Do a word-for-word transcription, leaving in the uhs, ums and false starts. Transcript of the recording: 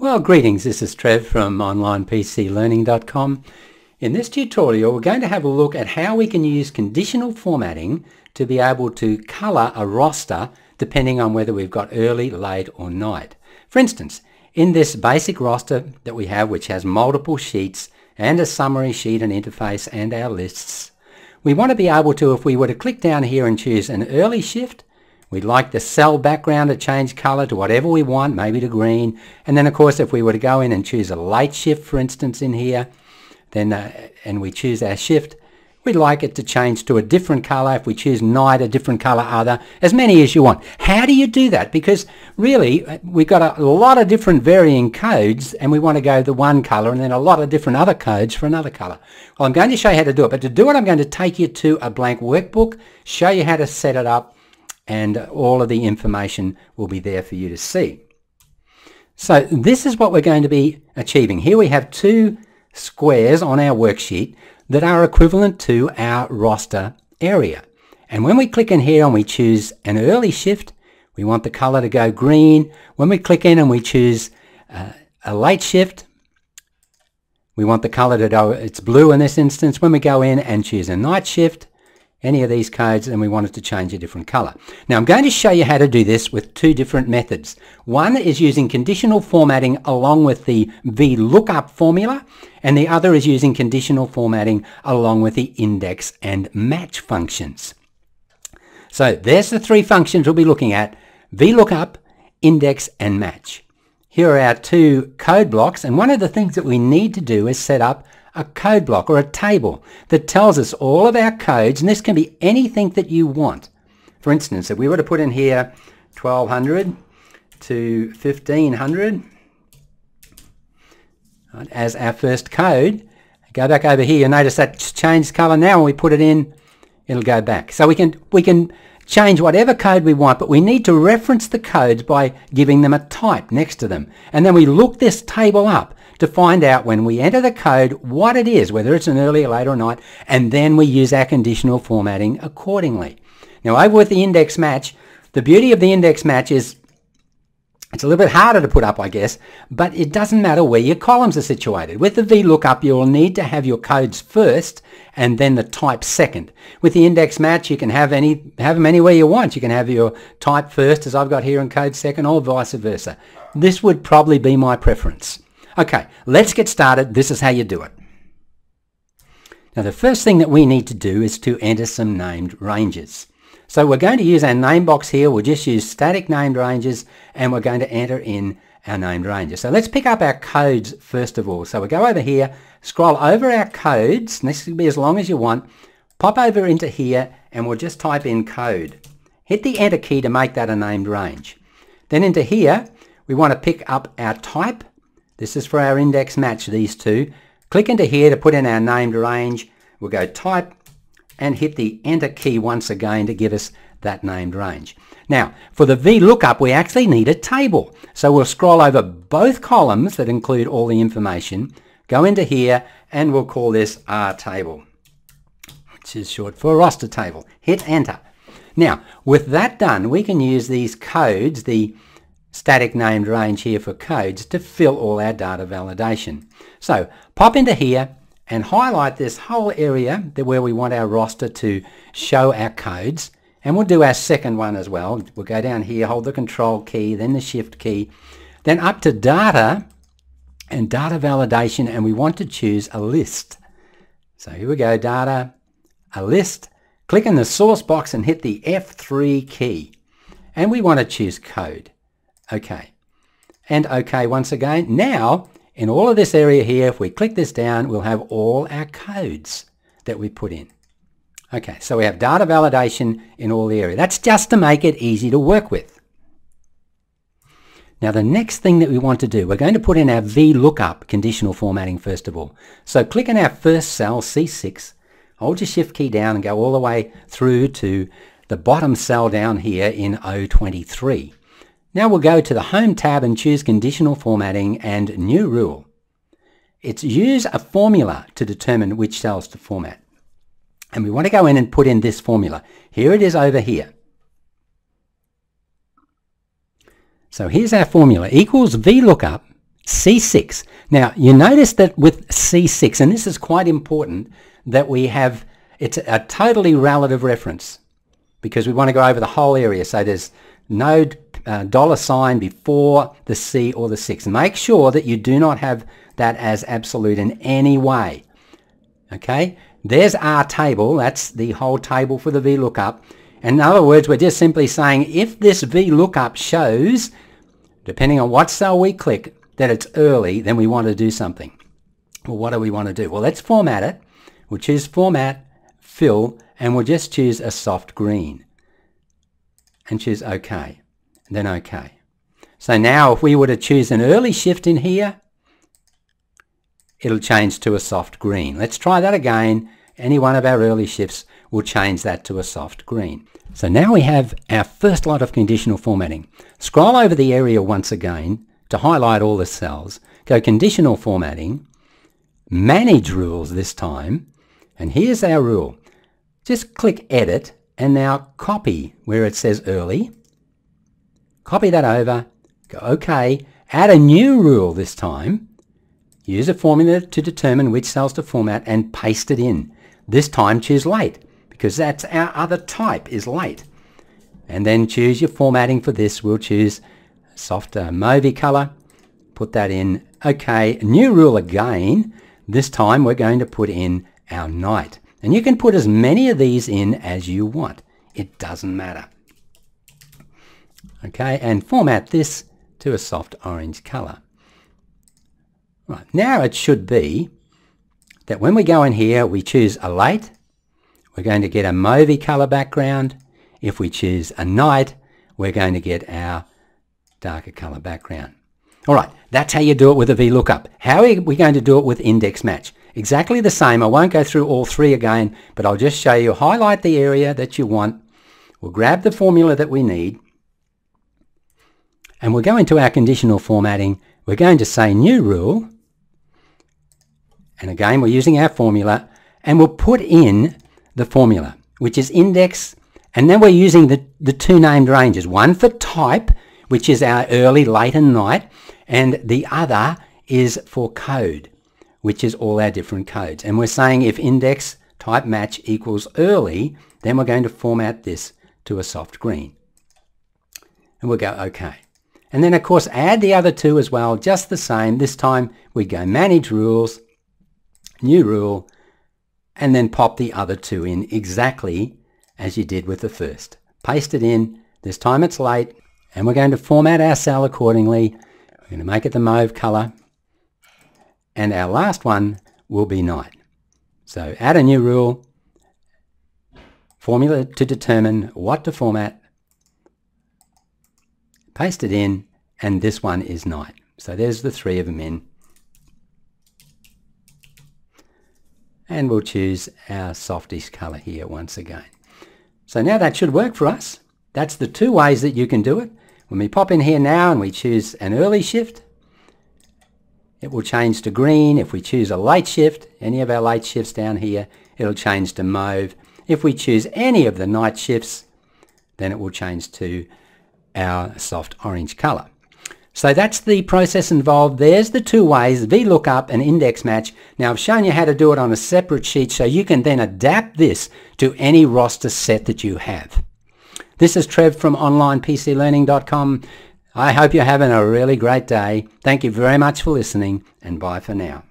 Well, greetings, this is Trev from Online P C Learning dot com. In this tutorial we're going to have a look at how we can use conditional formatting to be able to colour a roster depending on whether we've got early, late or night. For instance, in this basic roster that we have, which has multiple sheets and a summary sheet and interface and our lists, we want to be able to, if we were to click down here and choose an early shift, we'd like the cell background to change colour to whatever we want, maybe to green. And then of course if we were to go in and choose a late shift, for instance, in here, then uh, and we choose our shift, we'd like it to change to a different colour. If we choose night, a different colour other, as many as you want. How do you do that? Because really we've got a lot of different varying codes and we want to go the one colour and then a lot of different other codes for another colour. Well, I'm going to show you how to do it, but to do it I'm going to take you to a blank workbook, show you how to set it up, and all of the information will be there for you to see. So this is what we're going to be achieving. Here we have two squares on our worksheet that are equivalent to our roster area. And when we click in here and we choose an early shift, we want the color to go green. When we click in and we choose uh, a late shift, we want the color to go, it's blue in this instance. When we go in and choose a night shift, any of these codes, and we want it to change a different color. Now I'm going to show you how to do this with two different methods. One is using conditional formatting along with the VLOOKUP formula, and the other is using conditional formatting along with the index and match functions. So there's the three functions we'll be looking at: VLOOKUP, index and match. Here are our two code blocks, and one of the things that we need to do is set up a code block or a table that tells us all of our codes, and this can be anything that you want. For instance, if we were to put in here twelve hundred to fifteen hundred right, as our first code, go back over here, you'll notice that changed color now. When we put it in, it'll go back. So we can, we can change whatever code we want, but we need to reference the codes by giving them a type next to them. And then we look this table up to find out when we enter the code what it is, whether it's an early, late or night, and then we use our conditional formatting accordingly. Now over with the index match, the beauty of the index match is it's a little bit harder to put up, I guess, but it doesn't matter where your columns are situated. With the VLOOKUP, you'll need to have your codes first and then the type second. With the index match, you can have any have them anywhere you want. You can have your type first, as I've got here, and code second, or vice versa. This would probably be my preference. Okay, let's get started. This is how you do it. Now the first thing that we need to do is to enter some named ranges. So we're going to use our name box here. We'll just use static named ranges and we're going to enter in our named ranges. So let's pick up our codes first of all. So we go over here, scroll over our codes, and this can be as long as you want, pop over into here and we'll just type in code. Hit the enter key to make that a named range. Then into here, we want to pick up our type. This is for our index match, these two. Click into here to put in our named range. We'll go type and hit the enter key once again to give us that named range. Now, for the VLOOKUP, we actually need a table. So we'll scroll over both columns that include all the information, go into here, and we'll call this R table, which is short for roster table. Hit enter. Now, with that done, we can use these codes, the static named range here for codes, to fill all our data validation. So pop into here and highlight this whole area that where we want our roster to show our codes, and we'll do our second one as well. We'll go down here, hold the control key, then the shift key, then up to data and data validation, and we want to choose a list. So here we go, data, a list. Click in the source box and hit the F three key, and we want to choose code. OK, and OK once again. Now, in all of this area here, if we click this down, we'll have all our codes that we put in. OK, so we have data validation in all the area. That's just to make it easy to work with. Now, the next thing that we want to do, we're going to put in our VLOOKUP conditional formatting first of all. So click in our first cell, C six, hold your shift key down and go all the way through to the bottom cell down here in O twenty-three. Now we'll go to the Home tab and choose Conditional Formatting and New Rule. It's use a formula to determine which cells to format. And we want to go in and put in this formula. Here it is over here. So here's our formula, equals VLOOKUP C six. Now, you notice that with C six, and this is quite important, that we have, it's a totally relative reference because we want to go over the whole area. So there's no uh, dollar sign before the C or the six. Make sure that you do not have that as absolute in any way. Okay, there's our table. That's the whole table for the VLOOKUP. In other words, we're just simply saying if this VLOOKUP shows, depending on what cell we click, that it's early, then we want to do something. Well, what do we want to do? Well, let's format it. We'll choose Format, Fill, and we'll just choose a soft green and choose OK, and then OK. So now if we were to choose an early shift in here, it'll change to a soft green. Let's try that again. Any one of our early shifts will change that to a soft green. So now we have our first lot of conditional formatting. Scroll over the area once again to highlight all the cells. Go Conditional Formatting, Manage Rules this time, and here's our rule. Just click Edit and now copy where it says early. Copy that over, go OK, add a new rule this time. Use a formula to determine which cells to format and paste it in. This time choose late because that's our other type is late. And then choose your formatting for this. We'll choose softer mauvey color. Put that in. OK, new rule again. This time we're going to put in our night. And you can put as many of these in as you want. It doesn't matter. OK, and format this to a soft orange color. Right, now it should be that when we go in here, we choose a late, we're going to get a mauvey color background. If we choose a night, we're going to get our darker color background. All right, that's how you do it with a VLOOKUP. How are we going to do it with Index Match? Exactly the same. I won't go through all three again, but I'll just show you. Highlight the area that you want. We'll grab the formula that we need, and we'll go into our conditional formatting. We're going to say New Rule, and again, we're using our formula, and we'll put in the formula, which is index, and then we're using the, the two named ranges, one for type, which is our early, late, and night, and the other is for code, which is all our different codes. And we're saying if index type match equals early, then we're going to format this to a soft green. And we'll go OK. And then, of course, add the other two as well, just the same. This time we go Manage Rules, New Rule, and then pop the other two in exactly as you did with the first. Paste it in. This time it's late. And we're going to format our cell accordingly. We're going to make it the mauve color. And our last one will be night. So add a new rule, formula to determine what to format, paste it in, and this one is night. So there's the three of them in. And we'll choose our softish color here once again. So now that should work for us. That's the two ways that you can do it. When we pop in here now and we choose an early shift, it will change to green. If we choose a late shift, any of our late shifts down here, it'll change to mauve. If we choose any of the night shifts, then it will change to our soft orange color. So that's the process involved. There's the two ways, VLOOKUP and Index Match. Now I've shown you how to do it on a separate sheet so you can then adapt this to any roster set that you have. This is Trev from Online P C Learning dot com. I hope you're having a really great day. Thank you very much for listening, and bye for now.